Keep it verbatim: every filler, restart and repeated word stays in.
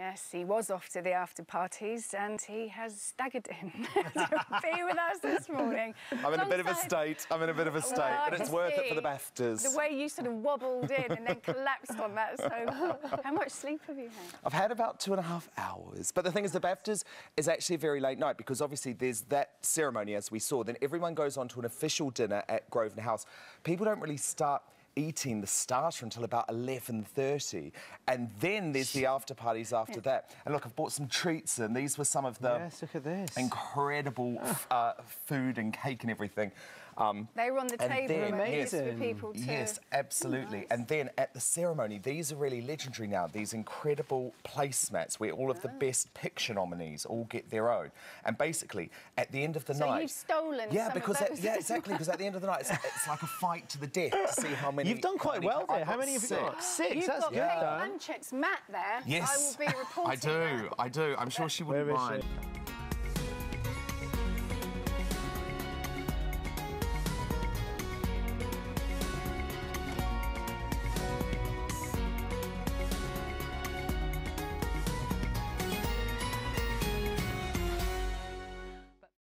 Yes, he was off to the after-parties and he has staggered in to be with us this morning. I'm in a bit of a state, I'm in a bit of a state, well, but it's worth it for the BAFTAs. The way you sort of wobbled in and then collapsed on that sofa. How much sleep have you had? I've had about two and a half hours. But the thing is, the BAFTAs is actually a very late night because obviously there's that ceremony, as we saw, then everyone goes on to an official dinner at Grosvenor House. People don't really start eating the starter until about eleven thirty, and then there's the after parties after yeah. that. And look, I've bought some treats, and these were some of the yes, look at this. incredible uh, food and cake and everything. Um, they were on the table then, amazing. Yes, for people too. Yes, absolutely. Nice. And then at the ceremony, these are really legendary now. These incredible placemats where all of the best picture nominees all get their own. And basically, at the end of the so night, so you've stolen. Yeah, some because of those. At, yeah, exactly. Because at the end of the night, it's, it's like a fight to the death to see how many. You've done quite well there. How many have you got? Six. You've that's got Kate Blanchett's mat there. Yes, I will be reporting. I do. That. I do. I'm sure she wouldn't mind. She?